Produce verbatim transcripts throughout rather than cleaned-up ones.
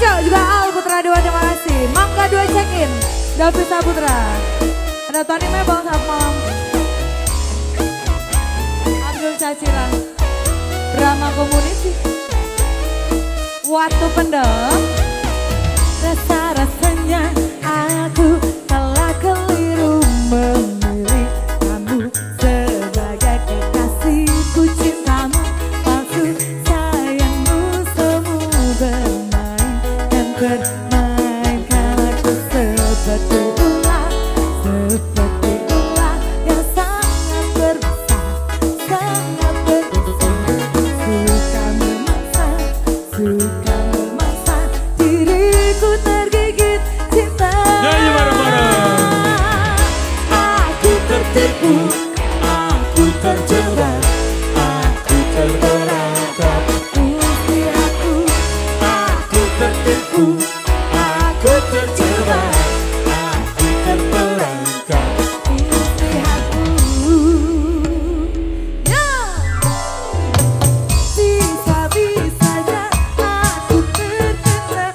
Eco juga Al Putra dua, terima kasih. Mangga dua check in, David Saputra. Ada Tony Mebang saat malam. Abdul Caciran, drama komuniti. Waktu pendem. Rasa-rasanya aku telah keliru memilih kamu sebagai kekasihku, cintamu palsu, sayangmu semu bermain dan bermain, aku seperti ular, seperti ular yang sangat berbisa, sangat berbisa, suka memaksa, suka. Aku terjebak, aku terperangkap, mesti aku, aku tertipu, aku terjebak, aku terperangkap, mesti aku. Bisa-bisanya aku tercinta, bisa-bisanya aku tercinta.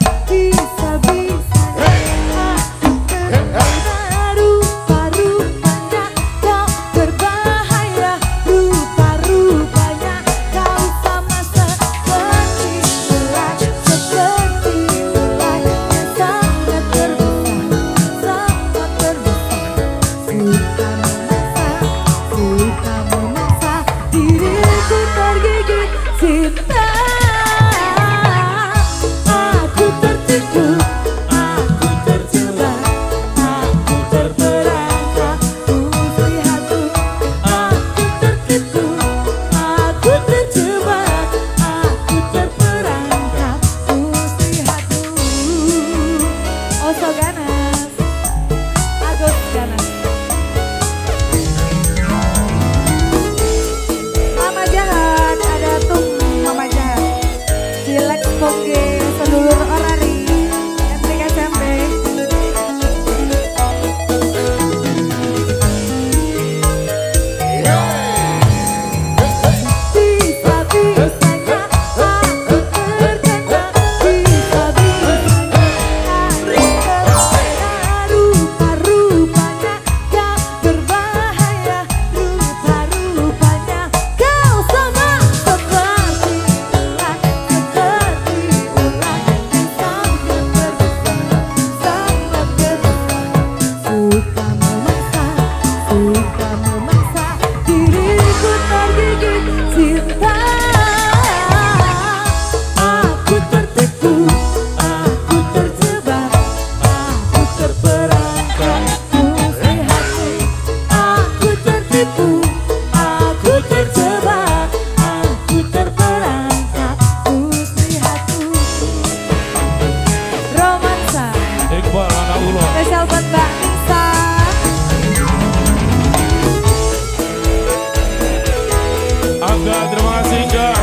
Terima kasih Kak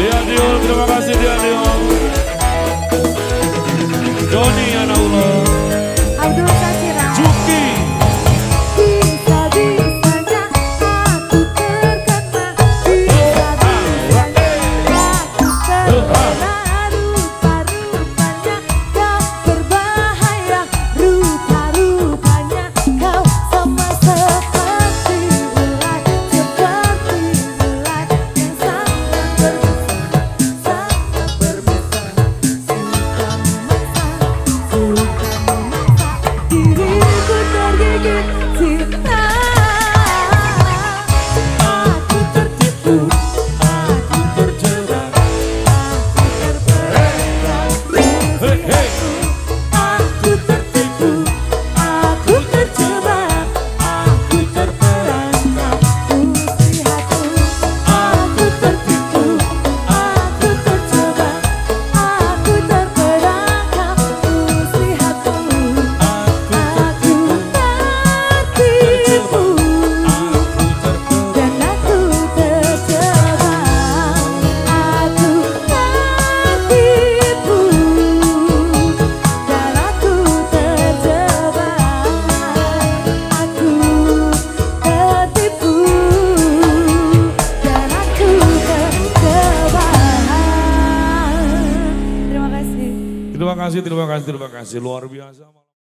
Dian Diul, terima kasih Dian Diul, Doni Anaullah, Abdul Kasira, Juki. Bisa-bisanya aku terkena, bisa-bisanya aku terkena, rupa-rupanya kau berbahaya, rupa-rupanya kau sama sekali. Yeah. Terima kasih, terima kasih, terima kasih. Luar biasa.